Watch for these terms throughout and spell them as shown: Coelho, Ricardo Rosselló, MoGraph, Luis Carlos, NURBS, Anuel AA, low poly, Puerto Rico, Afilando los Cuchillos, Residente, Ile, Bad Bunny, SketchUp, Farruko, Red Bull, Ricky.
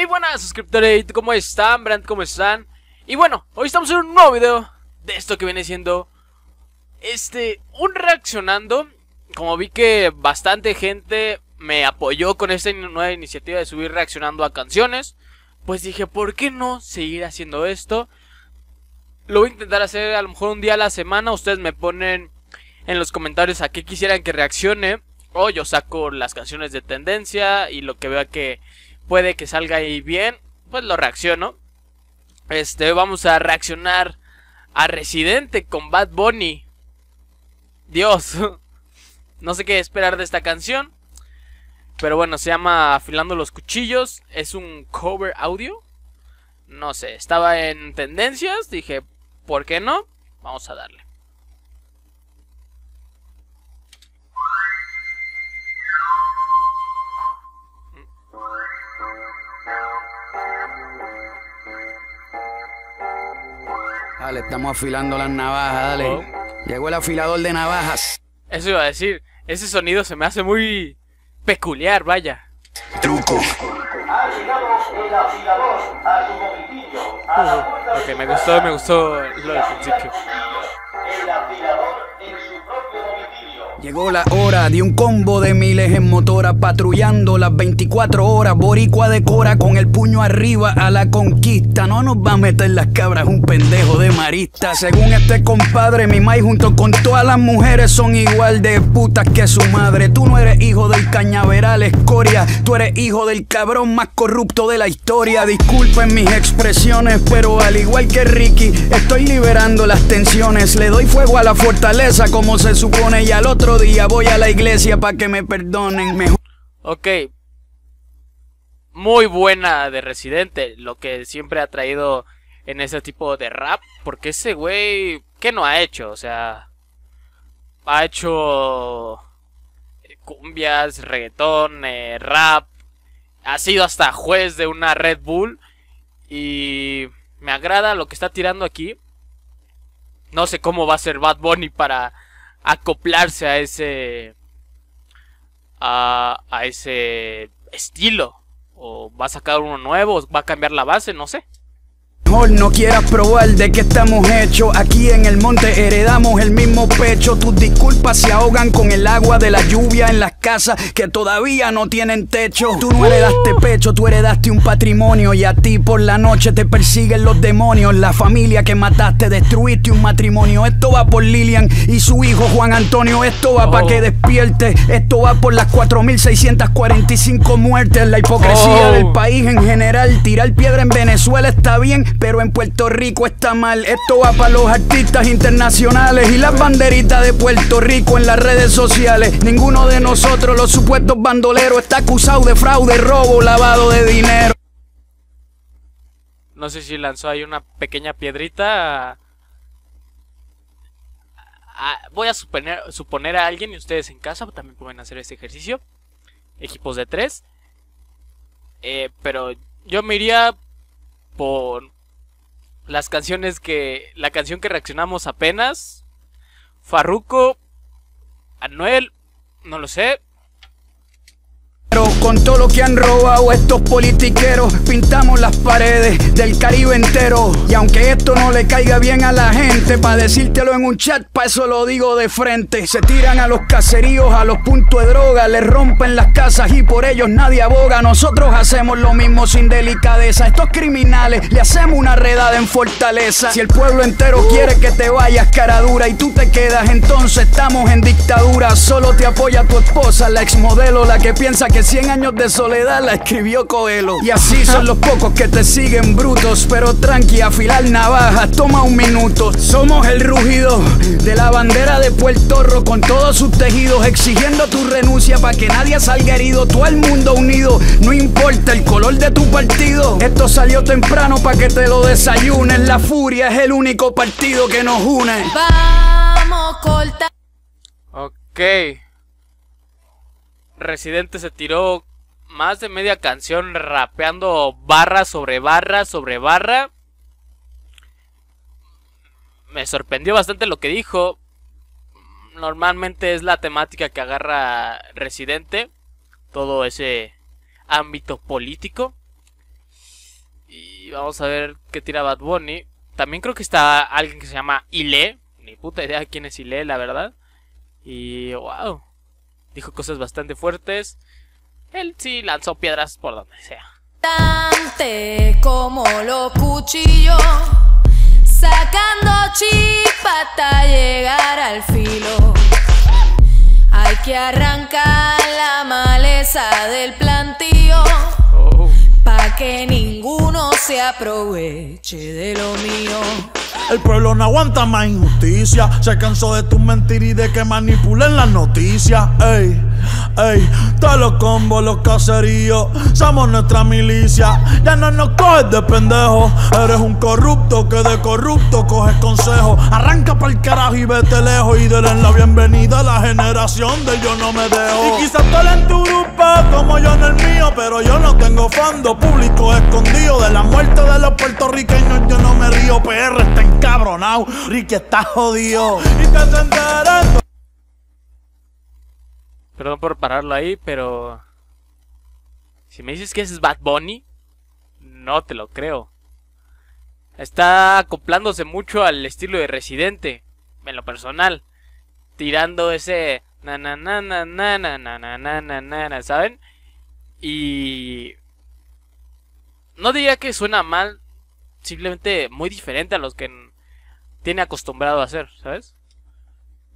Hey, buenas suscriptores, ¿cómo están? Brand, ¿cómo están? Y bueno, hoy estamos en un nuevo video de esto que viene siendo un reaccionando. Como vi que bastante gente me apoyó con esta nueva iniciativa de subir reaccionando a canciones, pues dije, ¿por qué no seguir haciendo esto? Lo voy a intentar hacer a lo mejor un día a la semana. Ustedes me ponen en los comentarios a qué quisieran que reaccione, o yo saco las canciones de tendencia y lo que vea que puede que salga ahí bien, pues lo reacciono. Vamos a reaccionar a Residente con Bad Bunny. Dios, no sé qué esperar de esta canción, pero bueno, se llama Afilando los Cuchillos. Es un cover audio, no sé, estaba en tendencias, dije, ¿por qué no? Vamos a darle. Dale, estamos afilando las navajas, dale. Oh. Llegó el afilador de navajas. Eso iba a decir, ese sonido se me hace muy peculiar, vaya. Truco. Afilamos el afilador a tu momitillo. Ok, me gustó lo del principio. El afilador en su propio momitillo. Llegó la hora de un combo de miles en motora, patrullando las 24 horas. Boricua decora con el puño arriba a la conquista. No nos va a meter las cabras un pendejo de marista. Según este compadre, mi mai junto con todas las mujeres son igual de putas que su madre. Tú no eres hijo del cañaveral, escoria. Tú eres hijo del cabrón más corrupto de la historia. Disculpen mis expresiones, pero al igual que Ricky, estoy liberando las tensiones. Le doy fuego a la fortaleza como se supone, y al otro día voy a la iglesia para que me perdonen. Mejor. Ok. Muy buena de Residente, lo que siempre ha traído en ese tipo de rap, porque ese güey, ¿qué no ha hecho? O sea, ha hecho cumbias, reggaetón, rap, ha sido hasta juez de una Red Bull, y me agrada lo que está tirando aquí. No sé cómo va a ser Bad Bunny para acoplarse a ese ese estilo. ¿O va a sacar uno nuevo? ¿Va a cambiar la base? No sé. Mejor no quieras probar de qué estamos hechos. Aquí en el monte heredamos el mismo pecho. Tus disculpas se ahogan con el agua de la lluvia en las casas que todavía no tienen techo. Tú no heredaste pecho, tú heredaste un patrimonio, y a ti por la noche te persiguen los demonios. La familia que mataste, destruiste un matrimonio. Esto va por Lilian y su hijo Juan Antonio. Esto va para que despierte. Esto va por las 4,645 muertes. La hipocresía del país en general. Tirar piedra en Venezuela está bien, pero en Puerto Rico está mal. Esto va para los artistas internacionales y las banderitas de Puerto Rico en las redes sociales. Ninguno de nosotros, los supuestos bandoleros, está acusado de fraude, robo, lavado de dinero. No sé si lanzó ahí una pequeña piedrita. Voy a suponer a alguien, y ustedes en casa también pueden hacer este ejercicio. Equipos de 3. Pero yo me iría por las canciones que... La canción que reaccionamos apenas. Farruko, Anuel, no lo sé. Con todo lo que han robado estos politiqueros, pintamos las paredes del Caribe entero. Y aunque esto no le caiga bien a la gente, pa' decírtelo en un chat, pa' eso lo digo de frente. Se tiran a los caseríos, a los puntos de droga, les rompen las casas y por ellos nadie aboga. Nosotros hacemos lo mismo sin delicadeza. Estos criminales le hacemos una redada en Fortaleza. Si el pueblo entero quiere que te vayas, cara dura, y tú te quedas, entonces estamos en dictadura. Solo te apoya tu esposa, la exmodelo, la que piensa que 100 años de soledad la escribió Coelho. Y así son los pocos que te siguen, brutos, pero tranqui, afilar navajas toma un minuto. Somos el rugido de la bandera de Puerto Rico con todos sus tejidos, exigiendo tu renuncia para que nadie salga herido. Todo el mundo unido, no importa el color de tu partido. Esto salió temprano para que te lo desayunes. La furia es el único partido que nos une. Vamos, corta. Ok. Residente se tiró más de media canción rapeando barra sobre barra sobre barra. Me sorprendió bastante lo que dijo. Normalmente es la temática que agarra Residente, todo ese ámbito político. Y vamos a ver qué tira Bad Bunny. También creo que está alguien que se llama Ile. Ni puta idea quién es Ile, la verdad. Y wow, dijo cosas bastante fuertes. Él sí lanzó piedras por donde sea. Como los cuchillos, sacando chispa hasta llegar al filo. Hay que arrancar la maleza del plantío, pa' que ninguno se aproveche de lo mío. El pueblo no aguanta más injusticia, se cansó de tus mentiras y de que manipulen las noticias. Ey, ey, todos los combos, los caseríos, somos nuestra milicia. Ya no nos coges de pendejo, eres un corrupto que de corrupto coges consejo. Arranca pa'l carajo y vete lejos y denle la bienvenida a la generación del yo no me dejo. Y quizás tú en tu grupo como yo en el mío, pero yo no tengo fondo público escondido. De la muerte de los puertorriqueños yo no me río, PR está en cabronao, Ricky está jodido. Y te entenderás. Perdón por pararlo ahí, pero si me dices que ese es Bad Bunny, no te lo creo. Está acoplándose mucho al estilo de Residente, en lo personal, tirando ese na na na na na na na na na na na na, ¿saben? Y no diría que suena mal, simplemente muy diferente a los que tiene acostumbrado a hacer, ¿sabes?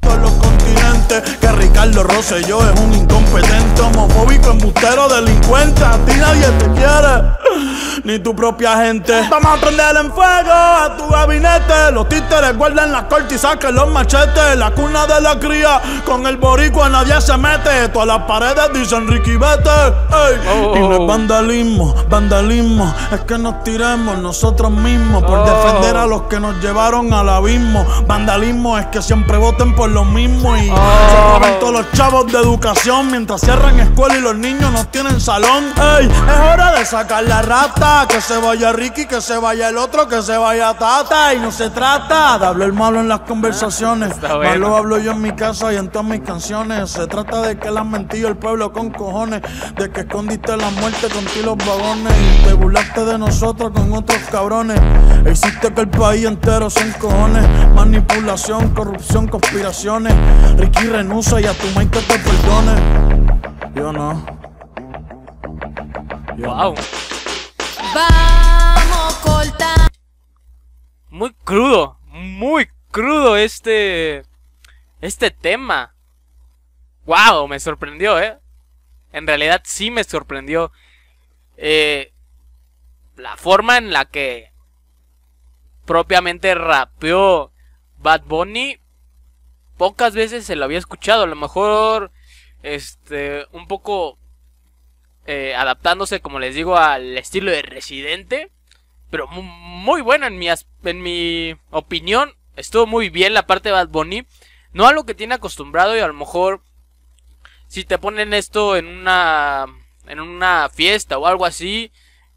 Por los continentes, que Ricardo Rosselló es un incompetente, homofóbico, embustero, delincuente. A ti nadie te quiere, ni tu propia gente. Vamos a prenderle en fuego a tu gabinete. Los títeres guardan las cortes y saquen los machetes. La cuna de la cría, con el boricua nadie se mete. Todas las paredes dicen Ricky vete, ey. Oh. Y no es vandalismo, vandalismo, es que nos tiremos nosotros mismos por defender a los que nos llevaron al abismo. Vandalismo es que siempre voten por lo mismo y se roban todos los chavos de educación mientras cierran escuela y los niños no tienen salón. Ey, es hora de sacar la rata, que se vaya Ricky, que se vaya el otro, que se vaya Tata. Y no se trata de hablar malo en las conversaciones, malo hablo yo en mi casa y en todas mis canciones. Se trata de que le han mentido el pueblo con cojones, de que escondiste la muerte con ti los vagones y te burlaste de nosotros con otros cabrones. E hiciste que el país entero se encojones. Manipulación, corrupción, conspiración. Ricky renuncia y a tu mente te perdone. Yo no. Wow. Vamos corta. Muy crudo este tema. Wow, me sorprendió, En realidad sí me sorprendió la forma en la que propiamente rapeó Bad Bunny. Pocas veces se lo había escuchado, a lo mejor un poco adaptándose, como les digo, al estilo de Residente. Pero muy bueno en mi opinión. Estuvo muy bien la parte de Bad Bunny, no a lo que tiene acostumbrado. Y a lo mejor si te ponen esto en una fiesta o algo así,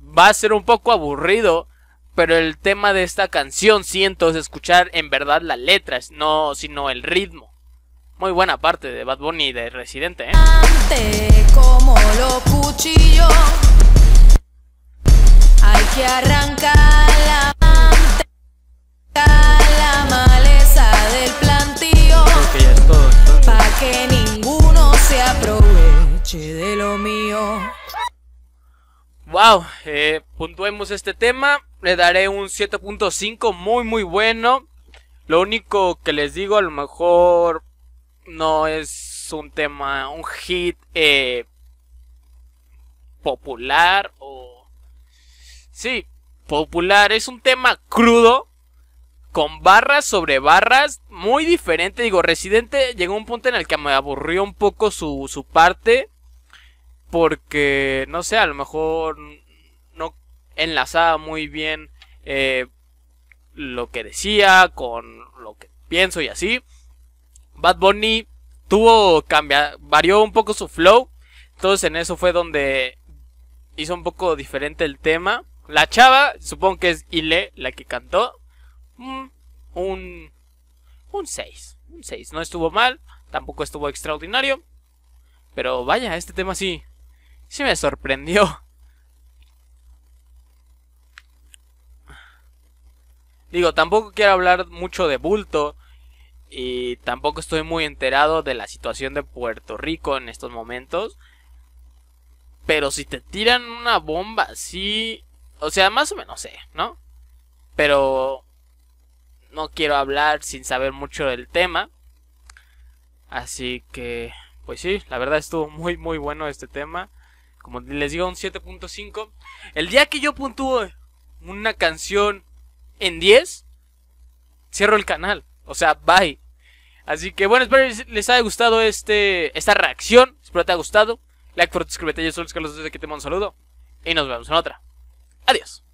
va a ser un poco aburrido. Pero el tema de esta canción, siento, es escuchar en verdad las letras, no sino el ritmo. Muy buena parte de Bad Bunny y de Residente, como los cuchillos. Hay que arrancar la maleza del plantío. Creo que ya es todo, entonces. Pa' que ninguno se aproveche de lo mío. Wow, puntuemos este tema. Le daré un 7.5, muy bueno. Lo único que les digo, a lo mejor no es un tema, un hit popular o... Sí, popular, es un tema crudo, con barras sobre barras, muy diferente. Digo, Residente llegó a un punto en el que me aburrió un poco su parte, porque, no sé, a lo mejor no enlazaba muy bien lo que decía con lo que pienso y así. Bad Bunny varió un poco su flow, entonces en eso fue donde hizo un poco diferente el tema. La chava, supongo que es Ile la que cantó, un 6, no estuvo mal, tampoco estuvo extraordinario. Pero vaya, este tema sí me sorprendió. Digo, tampoco quiero hablar mucho de bulto y tampoco estoy muy enterado de la situación de Puerto Rico en estos momentos. Pero si te tiran una bomba así, o sea, más o menos sé, ¿no? Pero no quiero hablar sin saber mucho del tema. Así que, pues sí, la verdad estuvo muy muy bueno este tema. Como les digo, un 7.5. El día que yo puntúo una canción en 10, cierro el canal. O sea, bye. Así que bueno, espero que les haya gustado esta reacción. Espero que te haya gustado. Like, por suscríbete. Yo soy Luis Carlos, desde aquí te mando un saludo. Y nos vemos en otra. Adiós.